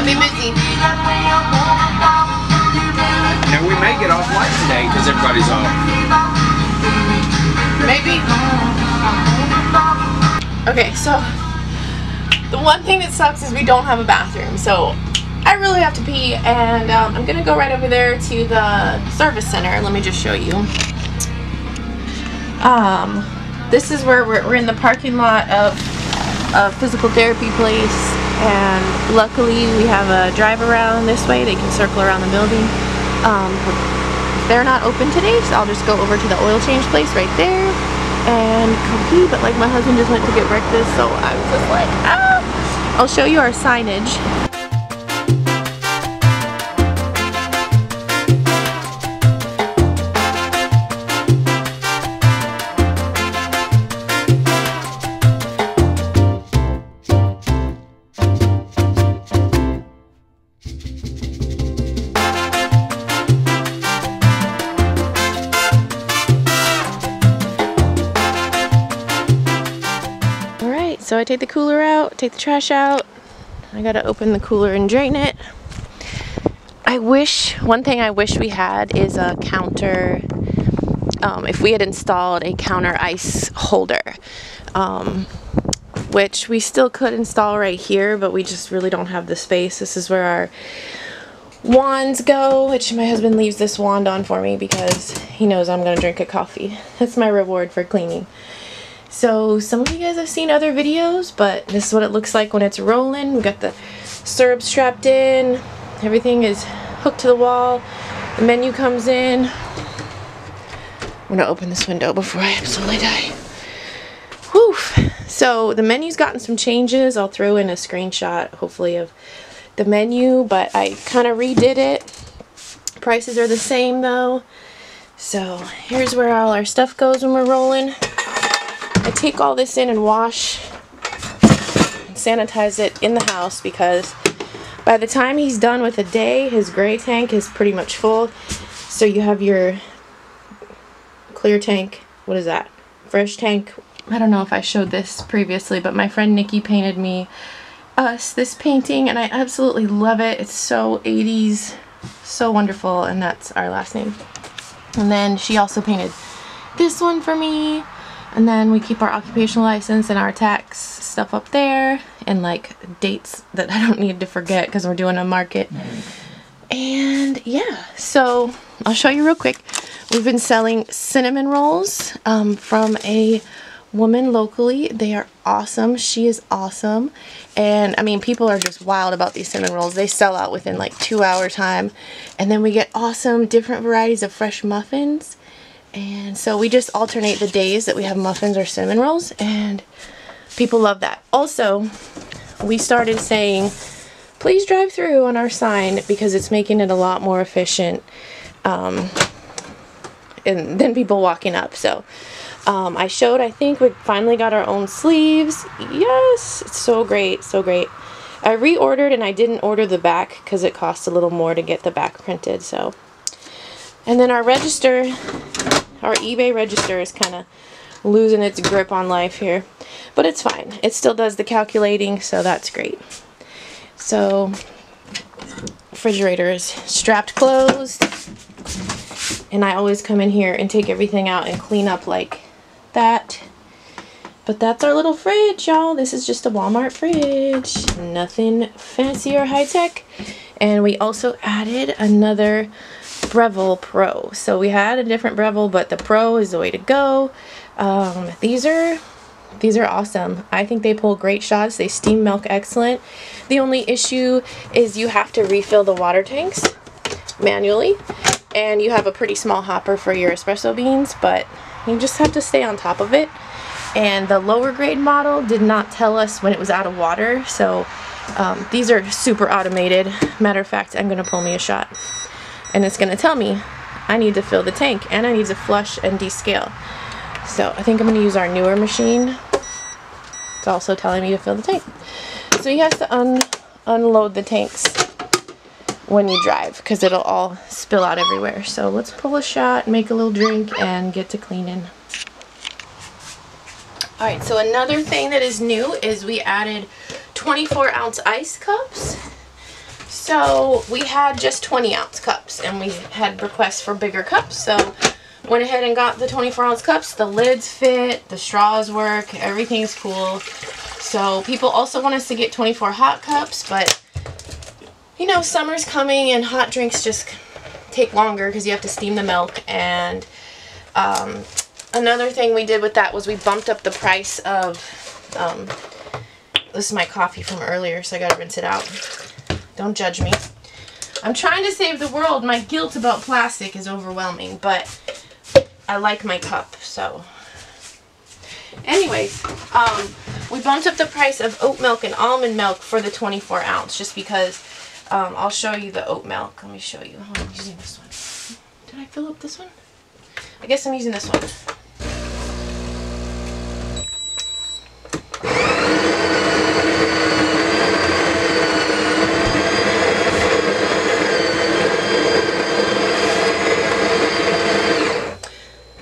They'll be busy. And we may get off light today because everybody's off. Maybe. Okay, so the one thing that sucks is we don't have a bathroom, so I really have to pee, and I'm gonna go right over there to the service center. Let me just show you. This is where we're in the parking lot of a physical therapy place, and luckily we have a drive around this way. They can circle around the building. They're not open today, so I'll just go over to the oil change place right there and go pee. But like, my husband just went to get breakfast, so I'm just like, ah! I'll show you our signage. So I take the cooler out, take the trash out. I gotta open the cooler and drain it. One thing I wish we had is a counter, if we had installed a counter ice holder, which we still could install right here, but we just really don't have the space. This is where our wands go, which my husband leaves this wand on for me because he knows I'm gonna drink a coffee. That's my reward for cleaning. So some of you guys have seen other videos, but this is what it looks like when it's rolling. We've got the syrup strapped in. Everything is hooked to the wall. The menu comes in. I'm going to open this window before I absolutely die. Whew. So the menu's gotten some changes. I'll throw in a screenshot, hopefully, of the menu, but I kind of redid it. Prices are the same, though. So here's where all our stuff goes when we're rolling. I take all this in and wash and sanitize it in the house, because by the time he's done with the day, his gray tank is pretty much full. So you have your clear tank. What is that? Fresh tank. I don't know if I showed this previously, but my friend Nikki painted me this painting, and I absolutely love it. It's so 80s, so wonderful, and that's our last name. And then she also painted this one for me. And then we keep our occupational license and our tax stuff up there, and like dates that I don't need to forget because we're doing a market. And yeah, so I'll show you real quick. We've been selling cinnamon rolls from a woman locally. They are awesome. She is awesome. And I mean, people are just wild about these cinnamon rolls. They sell out within like 2 hour time. And then we get awesome different varieties of fresh muffins. And so we just alternate the days that we have muffins or cinnamon rolls, and people love that. Also, we started saying, please drive through on our sign, because it's making it a lot more efficient and then people walking up. So I showed, I think we finally got our own sleeves. Yes, it's so great, so great. I reordered, and I didn't order the back because it costs a little more to get the back printed. So, and then our register, our eBay register is kind of losing its grip on life here, but it's fine. It still does the calculating, so that's great. So, refrigerator is strapped closed, and I always come in here and take everything out and clean up like that. But that's our little fridge, y'all. This is just a Walmart fridge. Nothing fancy or high tech. And we also added another Breville Pro. So we had a different Breville, but the Pro is the way to go. These are awesome. I think they pull great shots. They steam milk excellent. The only issue is you have to refill the water tanks manually, and you have a pretty small hopper for your espresso beans, but you just have to stay on top of it. And the lower grade model did not tell us when it was out of water, so these are super automated. Matter of fact, I'm gonna pull me a shot, and it's gonna tell me I need to fill the tank, and I need to flush and descale. So I think I'm gonna use our newer machine. It's also telling me to fill the tank. So you have to unload the tanks when you drive, because it'll all spill out everywhere. So let's pull a shot, make a little drink, and get to cleaning. All right, so another thing that is new is we added 24-ounce ice cups. So we had just 20-ounce cups, and we had requests for bigger cups, so went ahead and got the 24-ounce cups. The lids fit, the straws work, everything's cool. So people also want us to get 24 hot cups, but you know, summer's coming and hot drinks just take longer because you have to steam the milk. And another thing we did with that was we bumped up the price of, this is my coffee from earlier, so I gotta rinse it out. Don't judge me. I'm trying to save the world. My guilt about plastic is overwhelming, but I like my cup, so. Anyways, we bumped up the price of oat milk and almond milk for the 24 ounce just because, I'll show you the oat milk. Let me show you. Oh, I'm using this one. Did I fill up this one? I guess I'm using this one.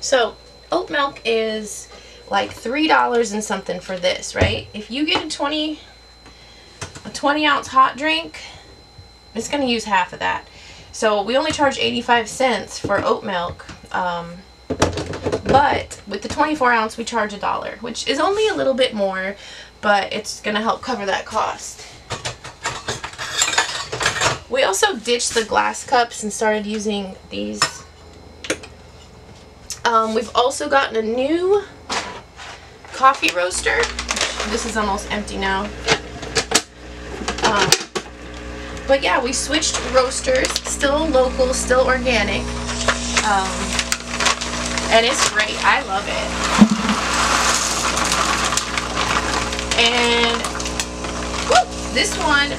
So oat milk is like $3 and something for this, right? If you get a 20 ounce hot drink, it's going to use half of that. So we only charge 85 cents for oat milk, but with the 24 ounce we charge $1, which is only a little bit more, but it's going to help cover that cost. We also ditched the glass cups and started using these. We've also gotten a new coffee roaster. This is almost empty now. But yeah, we switched roasters. Still local, still organic. And it's great. I love it. And whoop, this one.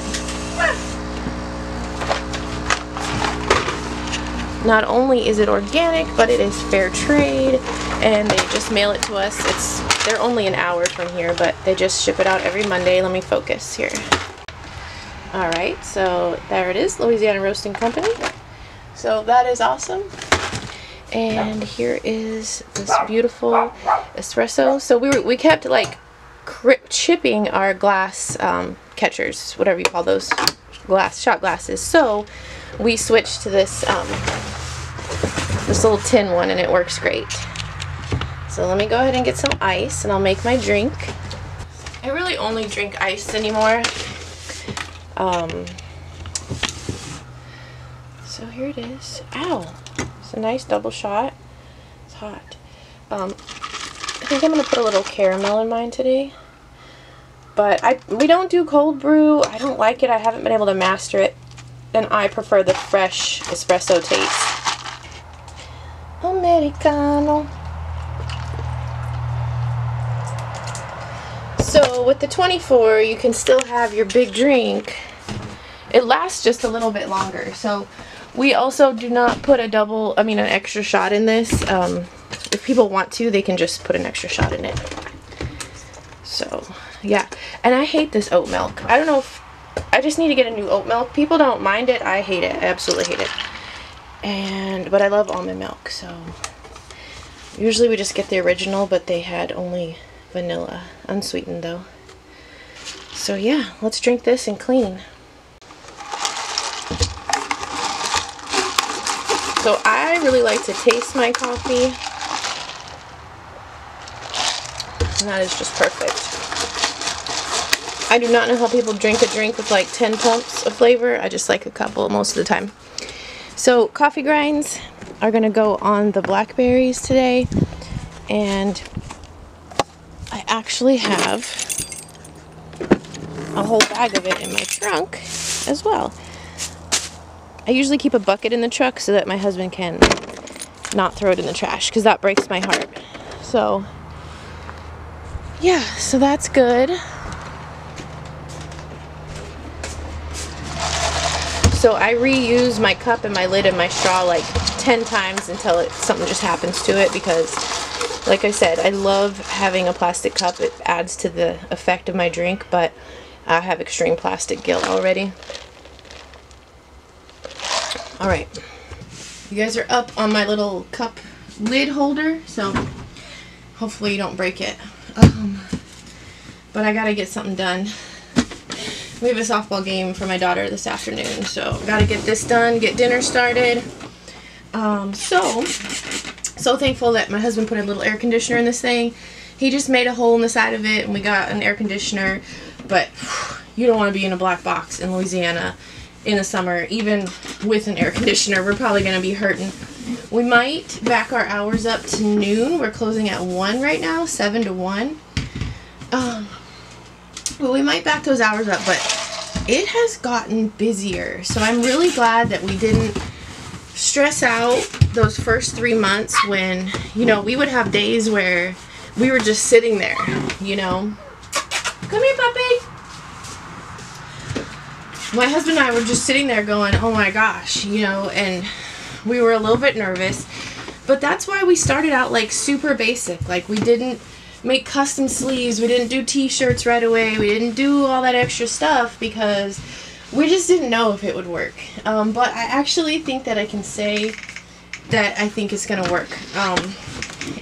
Not only is it organic, but it is fair trade, and they just mail it to us. They're only an hour from here, but they just ship it out every Monday. Let me focus here. All right, so there it is, Louisiana Roasting Company. So that is awesome. And here is this beautiful espresso. So we kept like chipping our glass catchers, whatever you call those, shot glasses. So we switched to this this little tin one, and it works great. So let me go ahead and get some ice, and I'll make my drink. I really only drink iced anymore. So here it is. Ow! It's a nice double shot. It's hot. I think I'm gonna put a little caramel in mine today. But we don't do cold brew. I don't like it. I haven't been able to master it, and I prefer the fresh espresso taste. Americano. So with the 24, you can still have your big drink. It lasts just a little bit longer. So we also do not put an extra shot in this. If people want to, they can just put an extra shot in it. So yeah, and I hate this oat milk. I don't know if, I just need to get a new oat milk. People don't mind it. I hate it. I absolutely hate it. But I love almond milk, so usually we just get the original, but they had only vanilla, unsweetened though. So yeah, let's drink this and clean. So I really like to taste my coffee, and that is just perfect. I do not know how people drink a drink with like 10 pumps of flavor. I just like a couple most of the time. So coffee grinds are going to go on the blackberries today, and I actually have a whole bag of it in my trunk as well. I usually keep a bucket in the truck so that my husband can not throw it in the trash, because that breaks my heart. So yeah, so that's good. So I reuse my cup and my lid and my straw like 10 times until something just happens to it, because like I said, I love having a plastic cup. It adds to the effect of my drink, but I have extreme plastic guilt already. Alright, you guys are up on my little cup lid holder, so hopefully you don't break it. But I gotta get something done. We have a softball game for my daughter this afternoon, so gotta get this done, get dinner started. So thankful that my husband put a little air conditioner in this thing. He just made a hole in the side of it and we got an air conditioner, but you don't want to be in a black box in Louisiana in the summer, even with an air conditioner. We're probably going to be hurting. We might back our hours up to noon. We're closing at 1 right now, 7 to 1. Well, we might back those hours up, but it has gotten busier. So I'm really glad that we didn't stress out those first 3 months when, you know, we would have days where we were just sitting there, you know. Come here, puppy. My husband and I were just sitting there going, oh my gosh, you know, and we were a little bit nervous, but that's why we started out like super basic. Like, we didn't make custom sleeves, we didn't do t-shirts right away, we didn't do all that extra stuff because we just didn't know if it would work. But I actually think that I can say that I think it's gonna work.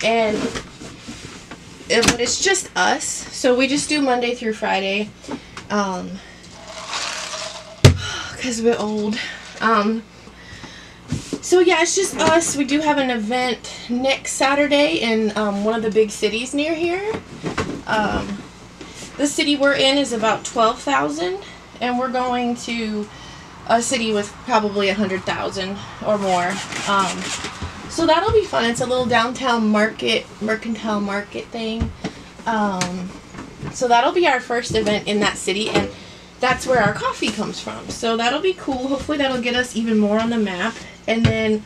But it's just us, so we just do Monday through Friday, because we're old. So yeah, it's just us. We do have an event next Saturday in one of the big cities near here. The city we're in is about 12,000, and we're going to a city with probably 100,000 or more. So that'll be fun. It's a little downtown market, mercantile market thing. So that'll be our first event in that city, and that's where our coffee comes from. So that'll be cool. Hopefully that'll get us even more on the map. And then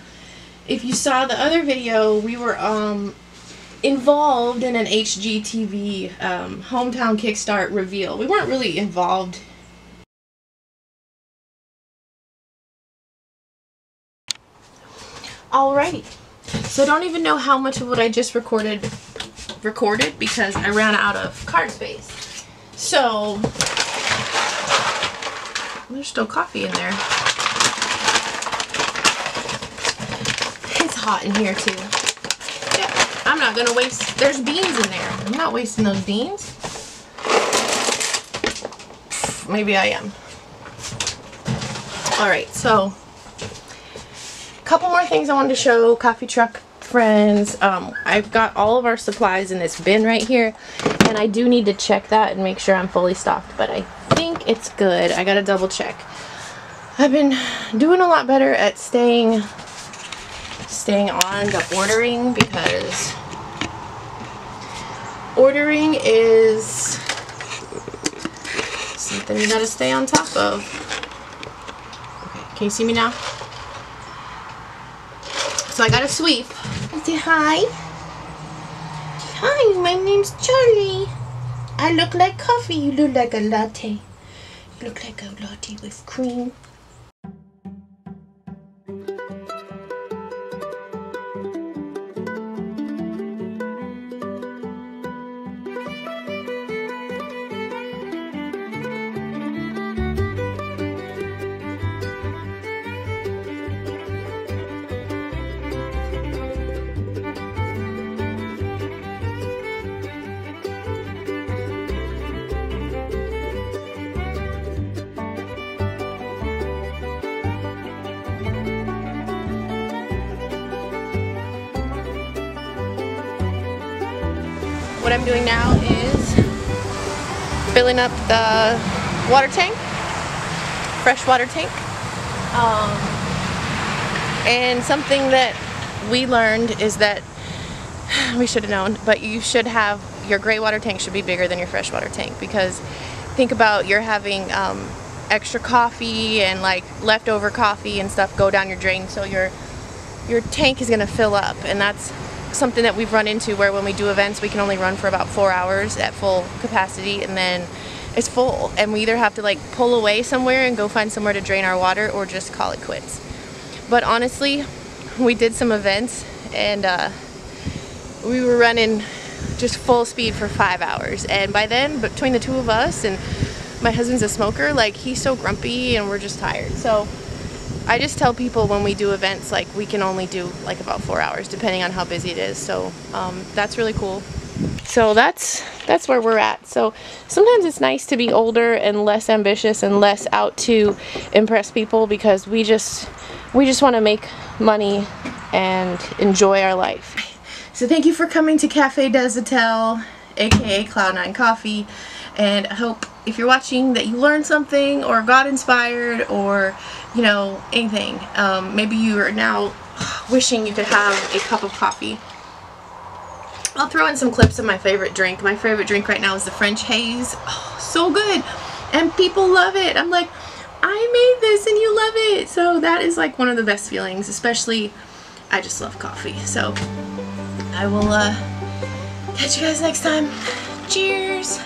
if you saw the other video, we were involved in an HGTV Hometown Kickstart reveal. We weren't really involved. Alrighty, so I don't even know how much of what I just recorded because I ran out of card space. So there's still coffee in there. It's hot in here too. Yeah, I'm not gonna waste. There's beans in there. I'm not wasting those beans. Maybe I am. Alright, so couple more things I wanted to show coffee truck friends. I've got all of our supplies in this bin right here, and I do need to check that and make sure I'm fully stocked, but I think it's good. I gotta double check. I've been doing a lot better at staying on the ordering, because ordering is something you gotta stay on top of. Okay, can you see me now? So I got a sweep. Say hi. Hi, my name's Charlie. I look like coffee. You look like a latte. You look like a latte with cream. What I'm doing now is filling up the water tank, fresh water tank. And something that we learned is that, we should have known, but you should have, your gray water tank should be bigger than your fresh water tank, because think about, you're having extra coffee and like leftover coffee and stuff go down your drain, so your tank is gonna fill up, and that's something that we've run into, where when we do events we can only run for about 4 hours at full capacity, and then it's full, and we either have to like pull away somewhere and go find somewhere to drain our water or just call it quits. But honestly, we did some events and we were running just full speed for 5 hours, and by then, between the two of us, and my husband's a smoker, like he's so grumpy and we're just tired. So I just tell people when we do events, like we can only do like about 4 hours depending on how busy it is, so that's really cool. So that's where we're at. So sometimes it's nice to be older and less ambitious and less out to impress people, because we just want to make money and enjoy our life. So thank you for coming to Cafe Desertel, aka Cloud 9 Coffee, and I hope if you're watching that you learned something or got inspired, or you know, anything. Maybe you are now wishing you could have a cup of coffee. I'll throw in some clips of my favorite drink. My favorite drink right now is the French Haze. Oh, so good, and people love it. I'm like, I made this and you love it. So that is like one of the best feelings, especially I just love coffee. So I will catch you guys next time. Cheers.